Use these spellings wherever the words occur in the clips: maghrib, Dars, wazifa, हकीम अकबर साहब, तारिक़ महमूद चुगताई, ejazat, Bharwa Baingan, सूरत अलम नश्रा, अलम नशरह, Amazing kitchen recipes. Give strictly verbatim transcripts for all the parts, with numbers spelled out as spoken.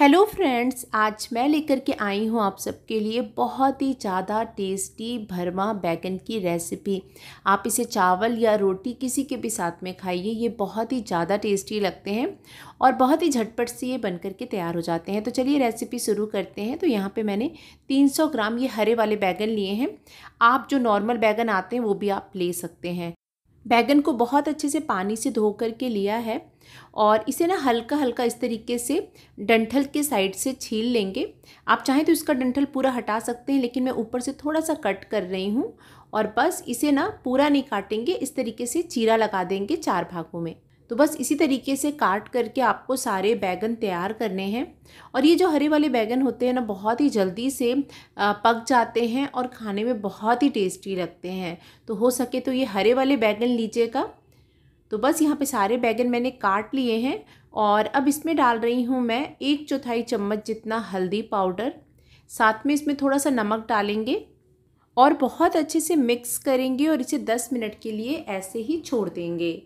Hello friends, आज मैं लेकर के आई हूँ आप सबके लिए बहुत ही ज़्यादा टेस्टी भरवा बैगन की रेसिपी। आप इसे चावल या रोटी किसी के भी साथ में खाइए, ये बहुत ही ज़्यादा टेस्टी लगते हैं और बहुत ही झटपट से ये बनकर के तैयार हो जाते हैं। तो चलिए रेसिपी शुरू करते हैं। तो यहाँ पे मैंने तीन सौ ग्राम ये हरे वाले बैगन लिए हैं। आप जो नॉर्मल बैगन आते हैं वो भी आप ले सकते हैं। बैगन को बहुत अच्छे से पानी से धो करके लिया है और इसे ना हल्का हल्का इस तरीके से डंठल के साइड से छील लेंगे। आप चाहें तो इसका डंठल पूरा हटा सकते हैं, लेकिन मैं ऊपर से थोड़ा सा कट कर रही हूँ और बस इसे ना पूरा नहीं काटेंगे, इस तरीके से चीरा लगा देंगे चार भागों में। तो बस इसी तरीके से काट करके आपको सारे बैगन तैयार करने हैं। और ये जो हरे वाले बैगन होते हैं ना, बहुत ही जल्दी से पक जाते हैं और खाने में बहुत ही टेस्टी लगते हैं। तो हो सके तो ये हरे वाले बैगन लीजिएगा। तो बस यहाँ पे सारे बैगन मैंने काट लिए हैं और अब इसमें डाल रही हूँ मैं एक चौथाई चम्मच जितना हल्दी पाउडर, साथ में इसमें थोड़ा सा नमक डालेंगे और बहुत अच्छे से मिक्स करेंगे और इसे दस मिनट के लिए ऐसे ही छोड़ देंगे।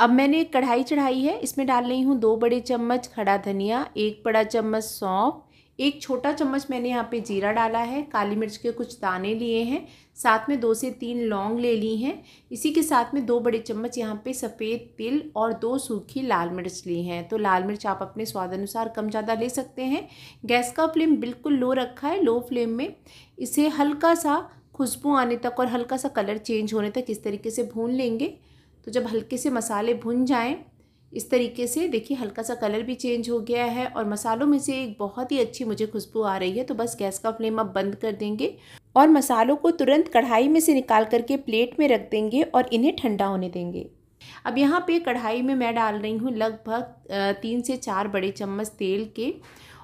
अब मैंने एक कढ़ाई चढ़ाई है, इसमें डाल रही हूँ दो बड़े चम्मच खड़ा धनिया, एक बड़ा चम्मच सौंफ, एक छोटा चम्मच मैंने यहाँ पे जीरा डाला है, काली मिर्च के कुछ दाने लिए हैं, साथ में दो से तीन लौंग ले ली हैं। इसी के साथ में दो बड़े चम्मच यहाँ पे सफ़ेद तिल और दो सूखी लाल मिर्च ली हैं। तो लाल मिर्च आप अपने स्वाद अनुसार कम ज़्यादा ले सकते हैं। गैस का फ्लेम बिल्कुल लो रखा है। लो फ्लेम में इसे हल्का सा खुशबू आने तक और हल्का सा कलर चेंज होने तक इस तरीके से भून लेंगे। तो जब हल्के से मसाले भुन जाएं, इस तरीके से देखिए हल्का सा कलर भी चेंज हो गया है और मसालों में से एक बहुत ही अच्छी मुझे खुशबू आ रही है। तो बस गैस का फ्लेम अब बंद कर देंगे और मसालों को तुरंत कढ़ाई में से निकाल करके प्लेट में रख देंगे और इन्हें ठंडा होने देंगे। अब यहाँ पे कढ़ाई में मैं डाल रही हूँ लगभग तीन से चार बड़े चम्मच तेल के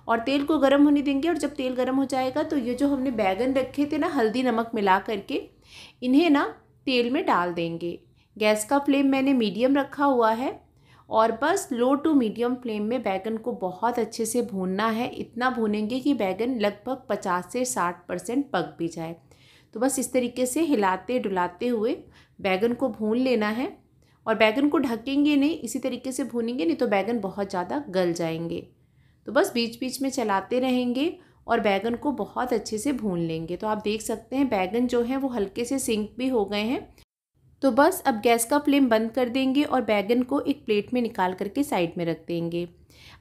और तेल को गर्म होने देंगे। और जब तेल गर्म हो जाएगा तो ये जो हमने बैगन रखे थे ना हल्दी नमक मिला करके, इन्हें ना तेल में डाल देंगे। गैस का फ्लेम मैंने मीडियम रखा हुआ है और बस लो टू मीडियम फ्लेम में बैगन को बहुत अच्छे से भूनना है। इतना भूनेंगे कि बैगन लगभग पचास से साठ परसेंट पक भी जाए। तो बस इस तरीके से हिलाते डुलाते हुए बैगन को भून लेना है और बैगन को ढकेंगे नहीं, इसी तरीके से भूनेंगे, नहीं तो बैगन बहुत ज़्यादा गल जाएंगे। तो बस बीच बीच में चलाते रहेंगे और बैगन को बहुत अच्छे से भून लेंगे। तो आप देख सकते हैं बैगन जो है वो हल्के से सिंक भी हो गए हैं। तो बस अब गैस का फ्लेम बंद कर देंगे और बैगन को एक प्लेट में निकाल करके साइड में रख देंगे।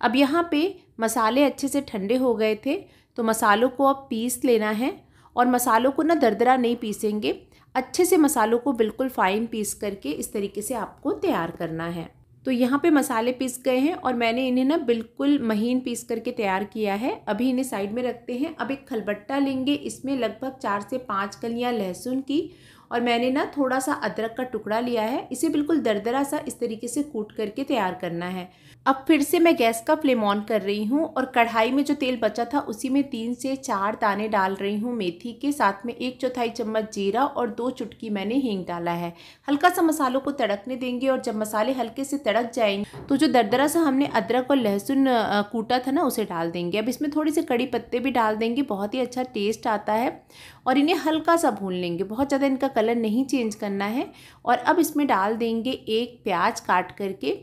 अब यहाँ पे मसाले अच्छे से ठंडे हो गए थे, तो मसालों को अब पीस लेना है। और मसालों को ना दरदरा नहीं पीसेंगे, अच्छे से मसालों को बिल्कुल फाइन पीस करके इस तरीके से आपको तैयार करना है। तो यहाँ पे मसाले पीस गए हैं और मैंने इन्हें ना बिल्कुल महीन पीस करके तैयार किया है। अभी इन्हें साइड में रखते हैं। अब एक खलबट्टा लेंगे, इसमें लगभग चार से पाँच कलियाँ लहसुन की और मैंने ना थोड़ा सा अदरक का टुकड़ा लिया है। इसे बिल्कुल दरदरा सा इस तरीके से कूट करके तैयार करना है। अब फिर से मैं गैस का फ्लेम ऑन कर रही हूँ और कढ़ाई में जो तेल बचा था उसी में तीन से चार दाने डाल रही हूँ मेथी के, साथ में एक चौथाई चम्मच जीरा और दो चुटकी मैंने हींग डाला है। हल्का सा मसालों को तड़कने देंगे और जब मसाले हल्के से तड़क जाएंगे तो जो दरदरा सा हमने अदरक और लहसुन कूटा था ना उसे डाल देंगे। अब इसमें थोड़े से कड़ी पत्ते भी डाल देंगे, बहुत ही अच्छा टेस्ट आता है। और इन्हें हल्का सा भून लेंगे, बहुत ज़्यादा इनका कलर नहीं चेंज करना है। और अब इसमें डाल देंगे एक प्याज काट करके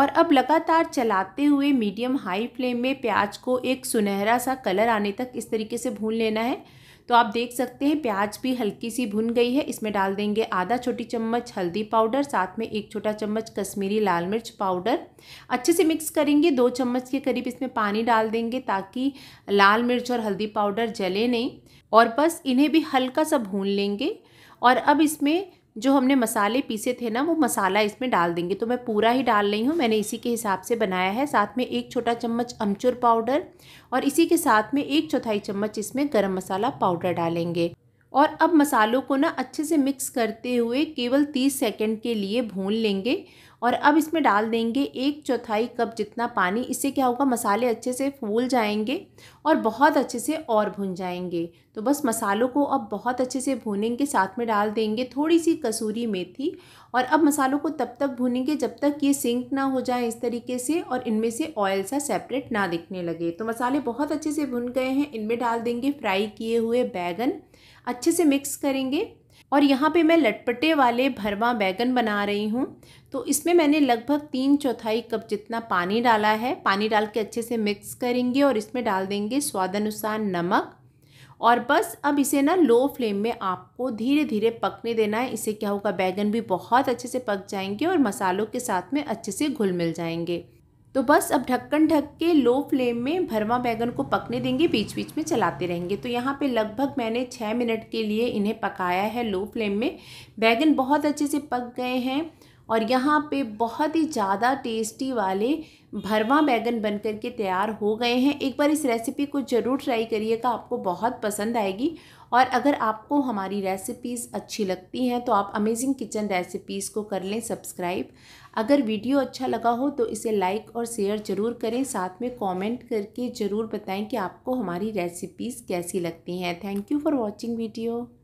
और अब लगातार चलाते हुए मीडियम हाई फ्लेम में प्याज को एक सुनहरा सा कलर आने तक इस तरीके से भून लेना है। तो आप देख सकते हैं प्याज भी हल्की सी भुन गई है। इसमें डाल देंगे आधा छोटी चम्मच हल्दी पाउडर, साथ में एक छोटा चम्मच कश्मीरी लाल मिर्च पाउडर। अच्छे से मिक्स करेंगे। दो चम्मच के करीब इसमें पानी डाल देंगे ताकि लाल मिर्च और हल्दी पाउडर जले नहीं। और बस इन्हें भी हल्का सा भून लेंगे। और अब इसमें जो हमने मसाले पीसे थे ना वो मसाला इसमें डाल देंगे। तो मैं पूरा ही डाल रही हूँ, मैंने इसी के हिसाब से बनाया है। साथ में एक छोटा चम्मच अमचूर पाउडर और इसी के साथ में एक चौथाई चम्मच इसमें गरम मसाला पाउडर डालेंगे। और अब मसालों को ना अच्छे से मिक्स करते हुए केवल तीस सेकंड के लिए भून लेंगे। और अब इसमें डाल देंगे एक चौथाई कप जितना पानी। इससे क्या होगा, मसाले अच्छे से फूल जाएंगे और बहुत अच्छे से और भुन जाएंगे। तो बस मसालों को अब बहुत अच्छे से भूनेंगे। साथ में डाल देंगे थोड़ी सी कसूरी मेथी और अब मसालों को तब तक भूनेंगे जब तक ये सिंक ना हो जाए इस तरीके से और इनमें से ऑयल सा सेपरेट ना दिखने लगे। तो मसाले बहुत अच्छे से भुन गए हैं। इनमें डाल देंगे फ्राई किए हुए बैगन, अच्छे से मिक्स करेंगे। और यहाँ पे मैं लटपटे वाले भरवा बैगन बना रही हूँ। तो इसमें मैंने लगभग तीन चौथाई कप जितना पानी डाला है। पानी डाल के अच्छे से मिक्स करेंगे और इसमें डाल देंगे स्वादानुसार नमक और बस अब इसे ना लो फ्लेम में आपको धीरे धीरे पकने देना है। इससे क्या होगा, बैगन भी बहुत अच्छे से पक जाएंगे और मसालों के साथ में अच्छे से घुल मिल जाएंगे। तो बस अब ढक्कन ढक के लो फ्लेम में भरवा बैगन को पकने देंगे, बीच बीच में चलाते रहेंगे। तो यहाँ पे लगभग मैंने छः मिनट के लिए इन्हें पकाया है लो फ्लेम में। बैगन बहुत अच्छे से पक गए हैं और यहाँ पे बहुत ही ज़्यादा टेस्टी वाले भरवा बैगन बन कर के तैयार हो गए हैं। एक बार इस रेसिपी को ज़रूर ट्राई करिएगा, आपको बहुत पसंद आएगी। और अगर आपको हमारी रेसिपीज़ अच्छी लगती हैं तो आप अमेजिंग किचन रेसिपीज़ को कर लें सब्सक्राइब। अगर वीडियो अच्छा लगा हो तो इसे लाइक और शेयर ज़रूर करें, साथ में कॉमेंट करके ज़रूर बताएँ कि आपको हमारी रेसिपीज़ कैसी लगती हैं। Thank you for watching video.